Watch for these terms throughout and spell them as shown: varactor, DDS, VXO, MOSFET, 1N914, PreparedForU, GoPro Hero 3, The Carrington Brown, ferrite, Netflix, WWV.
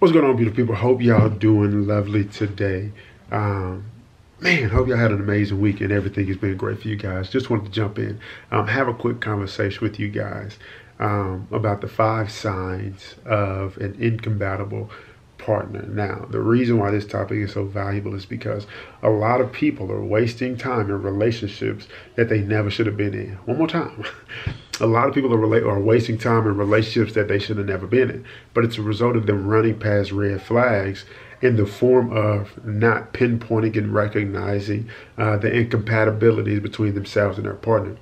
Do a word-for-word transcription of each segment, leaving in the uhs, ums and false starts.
What's going on, beautiful people? Hope y'all doing lovely today. Um, man, hope y'all had an amazing week and everything has been great for you guys. Just wanted to jump in, um, have a quick conversation with you guys um, about the five signs of an incompatible partner. Now, the reason why this topic is so valuable is because a lot of people are wasting time in relationships that they never should have been in. One more time. A lot of people are, are wasting time in relationships that they should have never been in, but it's a result of them running past red flags in the form of not pinpointing and recognizing uh, the incompatibilities between themselves and their partner.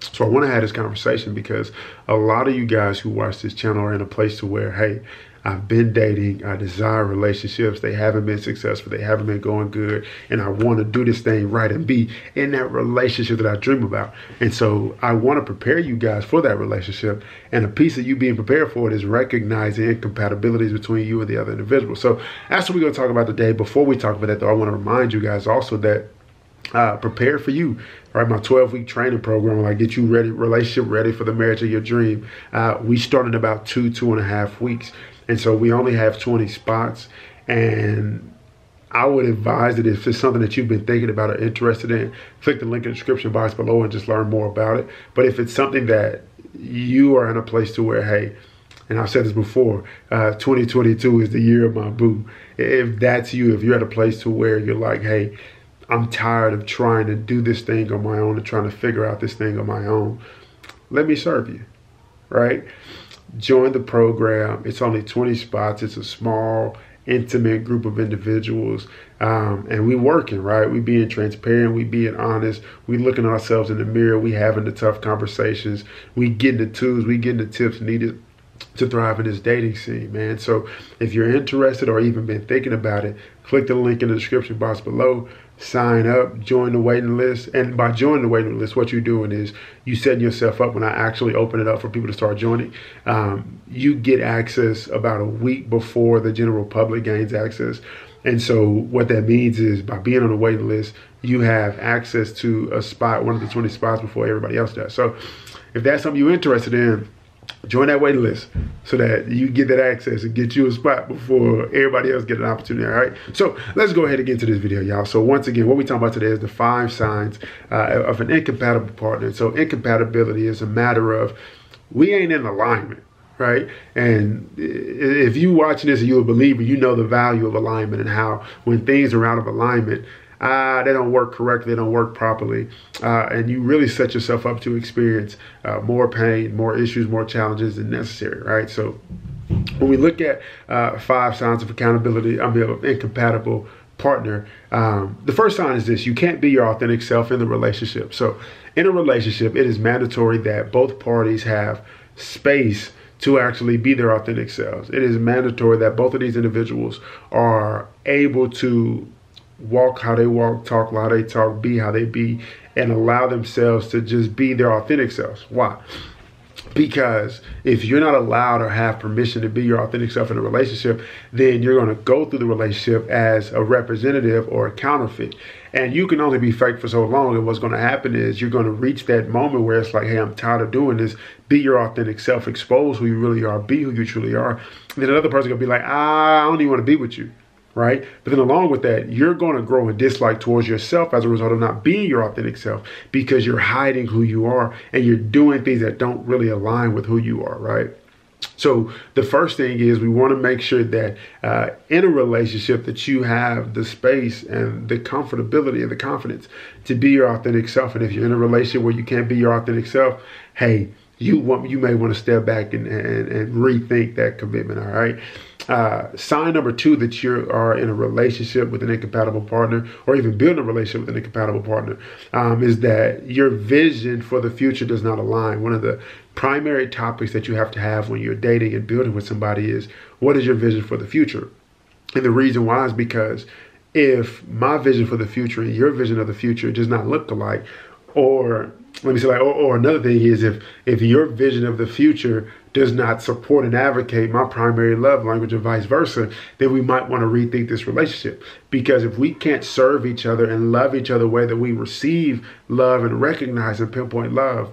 So I want to have this conversation because a lot of you guys who watch this channel are in a place to where, hey, I've been dating, I desire relationships, they haven't been successful, they haven't been going good, and I want to do this thing right and be in that relationship that I dream about. And so I want to prepare you guys for that relationship, and a piece of you being prepared for it is recognizing incompatibilities between you and the other individual. So that's what we're going to talk about today. Before we talk about that, though, I want to remind you guys also that Uh, Prepare for You, right? My twelve week training program, I get you ready, relationship ready for the marriage of your dream. Uh, we started about two, two and a half weeks. And so we only have twenty spots. And I would advise that if it's something that you've been thinking about or interested in, click the link in the description box below and just learn more about it. But if it's something that you are in a place to where, hey, and I've said this before, uh, twenty twenty-two is the year of my boo. If that's you, if you're at a place to where you're like, hey, I'm tired of trying to do this thing on my own and trying to figure out this thing on my own, let me serve you, right? Join the program. It's only twenty spots. It's a small, intimate group of individuals. Um, and we working, right? We being transparent. We being honest. We looking at ourselves in the mirror. We having the tough conversations. We getting the tools. We getting the tips needed to thrive in this dating scene, man. So if you're interested or even been thinking about it, click the link in the description box below. Sign up, join the waiting list. And by joining the waiting list, what you're doing is you setting yourself up when I actually open it up for people to start joining. Um, you get access about a week before the general public gains access. And so what that means is by being on the waiting list, you have access to a spot, one of the twenty spots, before everybody else does. So if that's something you're interested in, join that waiting list so that you get that access and get you a spot before everybody else get an opportunity. All right. So let's go ahead and get into this video, y'all. So once again, what we're talking about today is the five signs uh, of an incompatible partner. So incompatibility is a matter of we ain't in alignment. Right. And if you watching this and you're a believer, you know the value of alignment and how when things are out of alignment, Uh, they don't work correctly, they don't work properly, uh, and you really set yourself up to experience uh, more pain, more issues, more challenges than necessary, right? So when we look at uh, five signs of accountability, I mean, of incompatible partner, um, the first sign is this: you can't be your authentic self in the relationship. So in a relationship, it is mandatory that both parties have space to actually be their authentic selves. It is mandatory that both of these individuals are able to walk how they walk, talk how they talk, be how they be, and allow themselves to just be their authentic selves. Why? Because if you're not allowed or have permission to be your authentic self in a relationship, then you're going to go through the relationship as a representative or a counterfeit. And you can only be fake for so long. And what's going to happen is you're going to reach that moment where it's like, hey, I'm tired of doing this. Be your authentic self. Expose who you really are. Be who you truly are. And then another person's going to be like, I don't even want to be with you. Right. But then along with that, you're going to grow a dislike towards yourself as a result of not being your authentic self, because you're hiding who you are and you're doing things that don't really align with who you are. Right. So the first thing is we want to make sure that uh, in a relationship that you have the space and the comfortability and the confidence to be your authentic self. And if you're in a relationship where you can't be your authentic self, hey, you want you may want to step back and, and, and rethink that commitment. All right. Uh, sign number two that you are in a relationship with an incompatible partner, or even building a relationship with an incompatible partner, um, is that your vision for the future does not align. One of the primary topics that you have to have when you're dating and building with somebody is, what is your vision for the future? And the reason why is because if my vision for the future and your vision of the future does not look alike, or let me say like, or, or another thing is if, if your vision of the future does not support and advocate my primary love language and vice versa, then we might want to rethink this relationship. Because if we can't serve each other and love each other the way that we receive love and recognize and pinpoint love,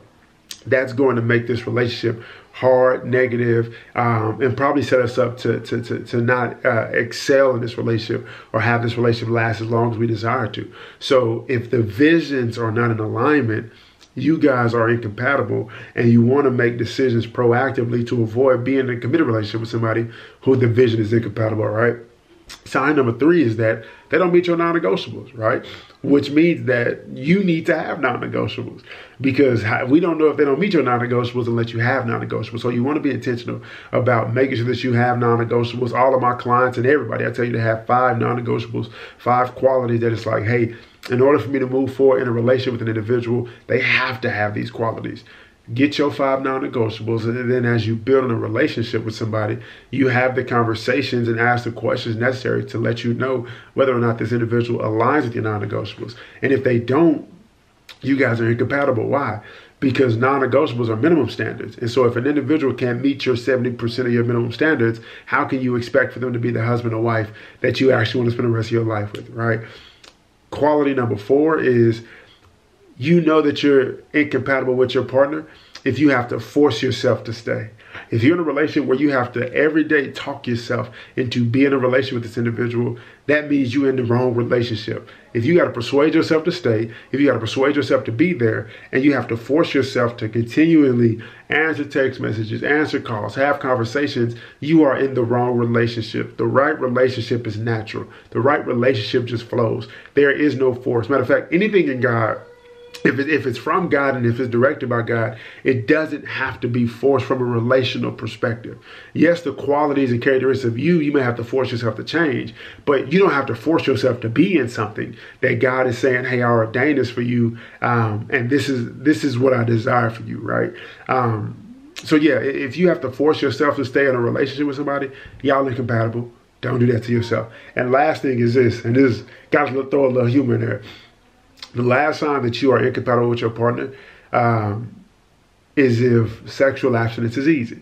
that's going to make this relationship hard, negative, um, and probably set us up to to to, to not uh, excel in this relationship or have this relationship last as long as we desire to. So if the visions are not in alignment, you guys are incompatible, and you want to make decisions proactively to avoid being in a committed relationship with somebody who the vision is incompatible, right? Sign number three is that they don't meet your non-negotiables, right? Which means that you need to have non-negotiables, because we don't know if they don't meet your non-negotiables unless you have non-negotiables. So you want to be intentional about making sure that you have non-negotiables. All of my clients and everybody, I tell you to have five non-negotiables, five qualities that it's like, hey, in order for me to move forward in a relationship with an individual, they have to have these qualities. Get your five non-negotiables, and then as you build a relationship with somebody, you have the conversations and ask the questions necessary to let you know whether or not this individual aligns with your non-negotiables. And if they don't, you guys are incompatible. Why? Because non-negotiables are minimum standards. And so if an individual can't meet your seventy percent of your minimum standards, how can you expect for them to be the husband or wife that you actually want to spend the rest of your life with, right? Quality number four is, you know that you're incompatible with your partner if you have to force yourself to stay. If you're in a relationship where you have to every day talk yourself into being in a relationship with this individual, that means you're in the wrong relationship. If you got to persuade yourself to stay, if you got to persuade yourself to be there, and you have to force yourself to continually answer text messages, answer calls, have conversations, you are in the wrong relationship. The right relationship is natural. The right relationship just flows. There is no force. Matter of fact, anything in God, If, it, if it's from God and if it's directed by God, it doesn't have to be forced from a relational perspective. Yes, the qualities and characteristics of you, you may have to force yourself to change, but you don't have to force yourself to be in something that God is saying, hey, I ordained this for you, um, and this is this is what I desire for you, right? Um, so yeah, if you have to force yourself to stay in a relationship with somebody, y'all incompatible. Don't do that to yourself. And last thing is this, and this got to throw a little humor in there. The last sign that you are incompatible with your partner um, is if sexual abstinence is easy,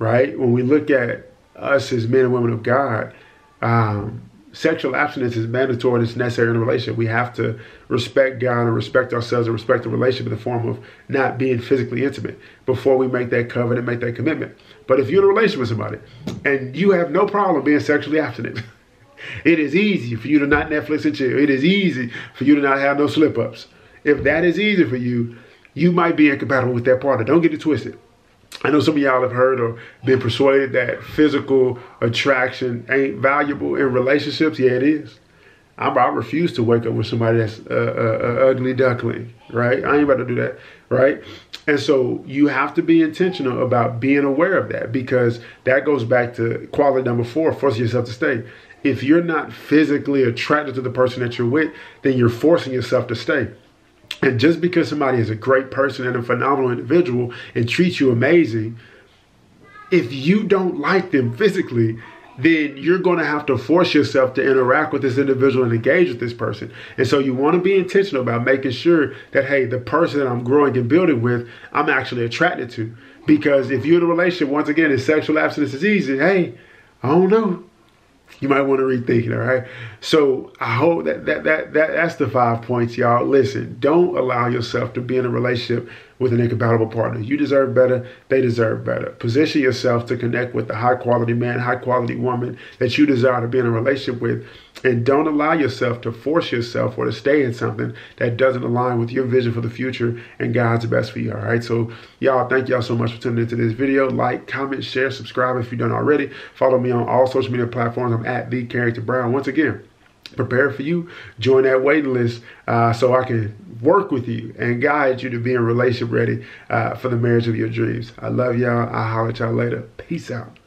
right? When we look at us as men and women of God, um, sexual abstinence is mandatory and it's necessary in a relationship. We have to respect God and respect ourselves and respect the relationship in the form of not being physically intimate before we make that covenant, make that commitment. But if you're in a relationship with somebody and you have no problem being sexually abstinent, it is easy for you to not Netflix and chill. It is easy for you to not have no slip-ups. If that is easy for you, you might be incompatible with that partner. Don't get it twisted. I know some of y'all have heard or been persuaded that physical attraction ain't valuable in relationships. Yeah, it is. I, I refuse to wake up with somebody that's an ugly duckling, right? I ain't about to do that, right? And so you have to be intentional about being aware of that, because that goes back to quality number four, force yourself to stay. If you're not physically attracted to the person that you're with, then you're forcing yourself to stay. And just because somebody is a great person and a phenomenal individual and treats you amazing, if you don't like them physically, then you're going to have to force yourself to interact with this individual and engage with this person. And so you want to be intentional about making sure that, hey, the person that I'm growing and building with, I'm actually attracted to. Because if you're in a relationship, once again, and sexual abstinence is easy, hey, I don't know. You might want to rethink it, all right? So I hope that, that that that that's the five points, y'all. Listen, don't allow yourself to be in a relationship with an incompatible partner. You deserve better. They deserve better. Position yourself to connect with the high-quality man, high-quality woman that you desire to be in a relationship with. And don't allow yourself to force yourself or to stay in something that doesn't align with your vision for the future and God's best for you, all right? So, y'all, thank y'all so much for tuning into this video. Like, comment, share, subscribe if you don't already. Follow me on all social media platforms. I'm at The Carrington Brown. Once again, Prepared for You. Join that waiting list uh, so I can work with you and guide you to being relationship ready uh, for the marriage of your dreams. I love y'all. I'll holler at y'all later. Peace out.